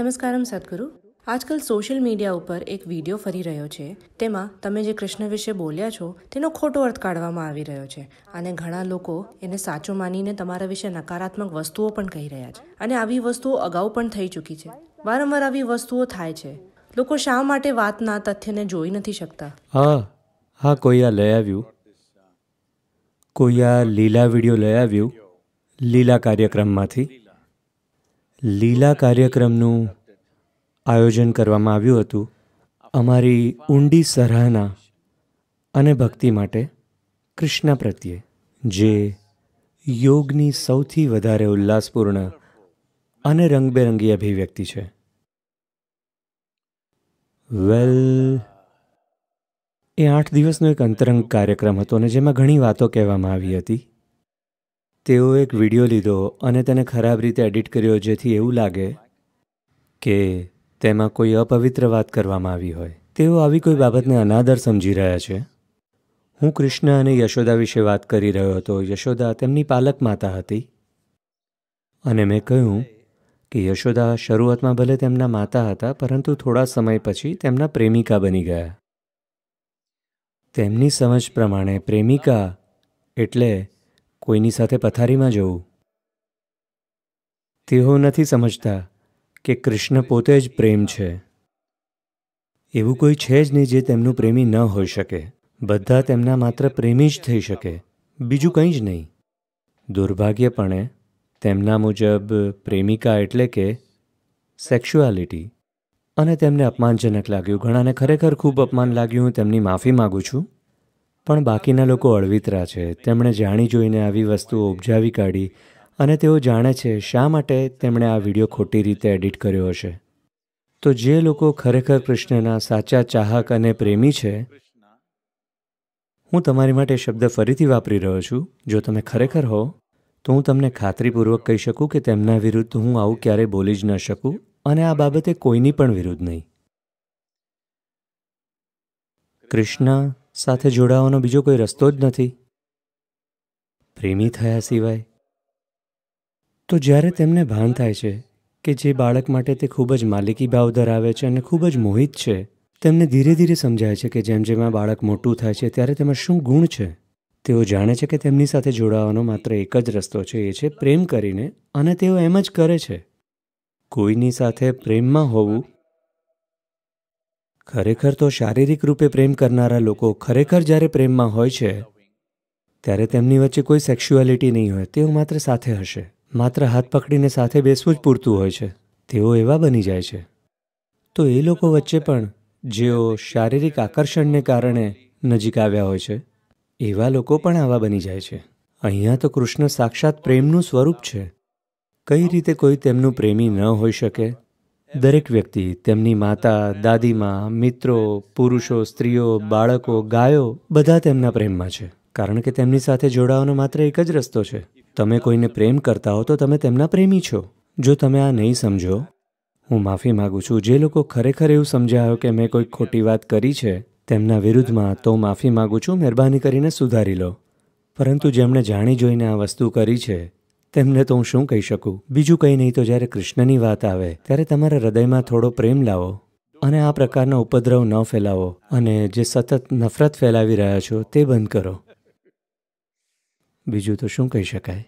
नमस्कारम सद्गुरु। आजकल social media पर एक वीडियो फरी रह्यो छे, तेमां तमे जे कृष्ण विषे बोल्या छो तेनो खोटो अर्थ काढवामां आवी रह्यो छे अने घणा लोको एने साचो मानीने तमारा विषे नकारात्मक वस्तुओ पण कही रह्या छे अने आवी वस्तुओ अगाऊ पण थई चूकी छे। वारंवार आवी वस्तुओ थाय छे। लोको शा माटे वातना तथ्यने जोई नथी शकता। हां, कोई आ लई आव्यु, कोई आ लीला विडियो लई आव्यु। लीला कार्यक्रमनुं आयोजन करवामां आव्युं हतुं अमारी ऊंडी सराहना अने भक्ति माटे कृष्ण प्रत्ये, जे योगनी सौथी वधारे उल्लासपूर्ण अने रंगबेरंगी अभिव्यक्ति छे। ए 8 दिवसनो एक अंतरंग कार्यक्रम हतो अने जेमां घणी वातो कहेवामां आवी हती। तेओ एक विडियो लीधो अने तेने खराब रीते एडिट कर्यो, जेथी एवुं लागे के तेमां कोई अपवित्र बात करवामां आवी होय। तेओ आवी कोई बाबतने अनादर समझी रह्या छे। हूँ कृष्ण अने यशोदा विषे बात करी रह्यो हतो। यशोदा तेमनी पालक माता हती अने मैं कह्युं कि यशोदा शरूआतमां भले तेमना माता हता, परंतु थोड़ा समय पछी तेमना प्रेमिका बनी गया। तेमनी समझ प्रमाणे प्रेमिका एटले कोईनी साथे पथारी में जवुं। तेओ नथी समझता कि कृष्ण पोते ज प्रेम छे। एवुं कोई छे ज नहीं जे तेमनुं प्रेमी न होई शके। बधा तेमना मात्र प्रेमी ज थई शके, बीजू कंई ज नहीं। दुर्भाग्यपणे तेमना मुजब प्रेमिका एटले के सेक्शुआलिटी अने तेमने अपमानजनक लाग्युं। घणाने खरेखर खूब अपमान लाग्युं। तेमनी माफी मागुं छुं, पण बाकीना लोको अळवितरा छे। तेमणे जाणी जोईने आवी वस्तुओ उपजावी काढी अने तेओ जाणे छे शा माटे तेमणे आ विडियो खोटी रीते एडिट कर्यो हशे। तो जे लोको खरेखर कृष्णना साचा चाहक अने प्रेमी छे, हूँ तमारी माटे शब्द फरीथी वापरी रह्यो छुं, जो तमे खरेखर हो तो हूँ तमने खातरीपूर्वक कही शकूँ कि तेमना विरुद्ध हूँ आवुं क्यारे बोली ज न शकूँ अने आ बाबते कोईनी पण विरुद्ध नहीं। कृष्ण साथे जोड़ावानो बीजो कोई रस्तो ज नथी प्रेमी थया सिवाय। तो ज्यारे तेमने भान थाय छे कि जे बाळक माटे ते खूब ज मालिकी भाव धरावे छे अने खूब ज मोहित छे, तेमने धीरे धीरे समजाय छे कि जेम जेम आ बाळक मोटुं थाय छे त्यारे तेमां शुं गुण छे। तेओ जाणे छे कि तेमनी साथे जोड़ावानो मात्र एक ज रस्तो छे, ए छे प्रेम करीने, अने तेओ एम ज करे छे। कोईनी साथे प्रेममां होवुं, खरेखर तो शारीरिक रूपे प्रेम करनारा लोको खरेखर ज्यारे प्रेम में होय छे त्यारे तेमनी वच्चे कोई सेक्स्युअलिटी नहीं होय। तेओ मात्र साथे हशे, मात्र हाथ पकड़ीने साथे बेसवुं ज पूरतुं होय छे। तेओ एवा बनी जाय छे। तो ए लोको वच्चे पण जेओ शारीरिक आकर्षणने कारणे नजीक आव्या होय छे एवा लोको पण आवा बनी जाय छे। अहींया तो कृष्ण साक्षात प्रेमनुं स्वरूप छे। कई रीते कोई तेमनुं प्रेमी न होई शके। दरेक व्यक्ति तेमनी माता, दादी माँ, मित्रों, पुरुषों, स्त्रीओ, बाळको, गायो बधा तेमना प्रेम में छे, कारण के तेमनी साथे जोड़ावानो मात्र एक ज रस्तो छे। तमे कोईने प्रेम करता हो तो तमे तेमना प्रेमी छो। जो तमे आ नहीं समझो, हूँ माफी मागुं छुं। जे लोको खरेखर एवं समझायो कि मैं कोई खोटी बात करी छे तेमना विरुद्ध में तो माफी मागुं छुं, मेहरबानी करीने सुधारी लो। परंतु जेमणे जाणी जोईने आ वस्तु करी छे तेमने तो हूँ शूँ कही शकूँ, बीजू कहीं नहीं। तो जयरे कृष्णनी बात आवे त्यारे तमारा हृदय में थोड़ो प्रेम लावो अने आ प्रकारना उपद्रव न फैलावो अने जे सतत नफरत फैलावी रह्या छो ते बंद करो। बीजू तो शूँ कही शकाय।